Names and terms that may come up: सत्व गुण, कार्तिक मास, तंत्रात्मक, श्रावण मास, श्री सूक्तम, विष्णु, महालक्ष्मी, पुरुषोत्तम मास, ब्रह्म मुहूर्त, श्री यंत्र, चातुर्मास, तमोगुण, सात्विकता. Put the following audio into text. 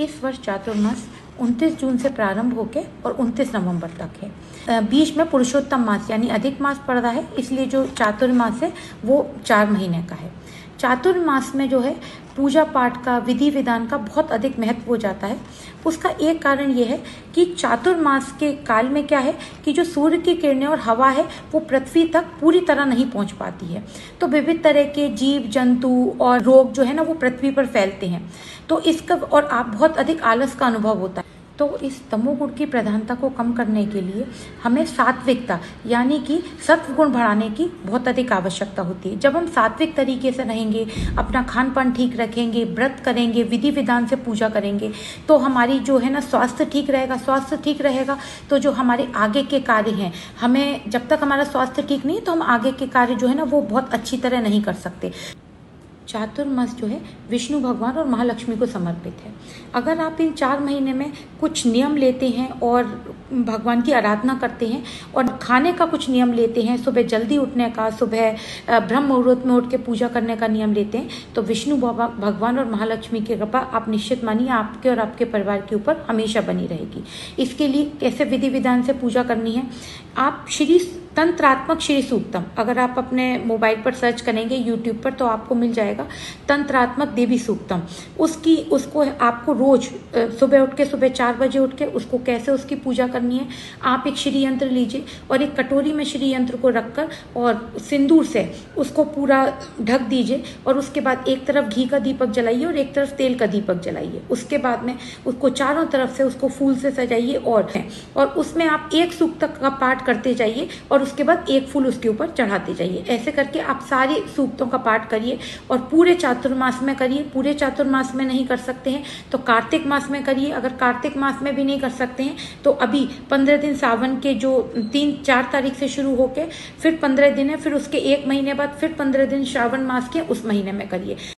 इस वर्ष चातुर्मास 29 जून से प्रारंभ होकर और 29 नवंबर तक है। बीच में पुरुषोत्तम मास यानी अधिक मास पड़ रहा है, इसलिए जो चातुर्मास है वो 4 महीने का है। चातुर्मास में जो है पूजा पाठ का, विधि विधान का बहुत अधिक महत्व हो जाता है। उसका एक कारण यह है कि चातुर्मास के काल में क्या है कि जो सूर्य की किरणें और हवा है वो पृथ्वी तक पूरी तरह नहीं पहुंच पाती है, तो विभिन्न तरह के जीव जंतु और रोग जो है ना वो पृथ्वी पर फैलते हैं, तो इसका और आप बहुत अधिक आलस का अनुभव होता है। तो इस तमोगुण की प्रधानता को कम करने के लिए हमें सात्विकता यानी कि सत्व गुण बढ़ाने की बहुत अधिक आवश्यकता होती है। जब हम सात्विक तरीके से रहेंगे, अपना खान पान ठीक रखेंगे, व्रत करेंगे, विधि विधान से पूजा करेंगे, तो हमारी जो है ना स्वास्थ्य ठीक रहेगा। स्वास्थ्य ठीक रहेगा तो जो हमारे आगे के कार्य हैं, हमें जब तक हमारा स्वास्थ्य ठीक नहीं है तो हम आगे के कार्य जो है ना वो बहुत अच्छी तरह नहीं कर सकते। चातुर्मास जो है विष्णु भगवान और महालक्ष्मी को समर्पित है। अगर आप इन 4 महीने में कुछ नियम लेते हैं और भगवान की आराधना करते हैं और खाने का कुछ नियम लेते हैं, सुबह जल्दी उठने का, सुबह ब्रह्म मुहूर्त में उठ के पूजा करने का नियम लेते हैं, तो विष्णु भगवान और महालक्ष्मी की कृपा आप निश्चित मानिए आपके और आपके परिवार के ऊपर हमेशा बनी रहेगी। इसके लिए कैसे विधि विधान से पूजा करनी है, आप श्री तंत्रात्मक श्री सूक्तम अगर आप अपने मोबाइल पर सर्च करेंगे यूट्यूब पर तो आपको मिल जाएगा तंत्रात्मक देवी सूक्तम। उसको आपको रोज सुबह उठ के, सुबह 4 बजे उठ के उसको कैसे उसकी पूजा करनी है, आप एक श्री यंत्र लीजिए और एक कटोरी में श्री यंत्र को रखकर और सिंदूर से उसको पूरा ढक दीजिए और उसके बाद एक तरफ घी का दीपक जलाइए और एक तरफ तेल का दीपक जलाइए। उसके बाद में उसको चारों तरफ से उसको फूल से सजाइए और उसमें आप एक सूक्त का पाठ करते जाइए और उसके बाद एक फूल उसके ऊपर चढ़ाते जाइए। ऐसे करके आप सारे सूक्तों का पाठ करिए और पूरे चातुर्मास में करिए। पूरे चातुर्मास में नहीं कर सकते हैं तो कार्तिक मास में करिए। अगर कार्तिक मास में भी नहीं कर सकते हैं तो अभी 15 दिन सावन के जो 3-4 तारीख से शुरू होकर फिर 15 दिन है, फिर उसके 1 महीने बाद फिर 15 दिन श्रावण मास के उस महीने में करिए।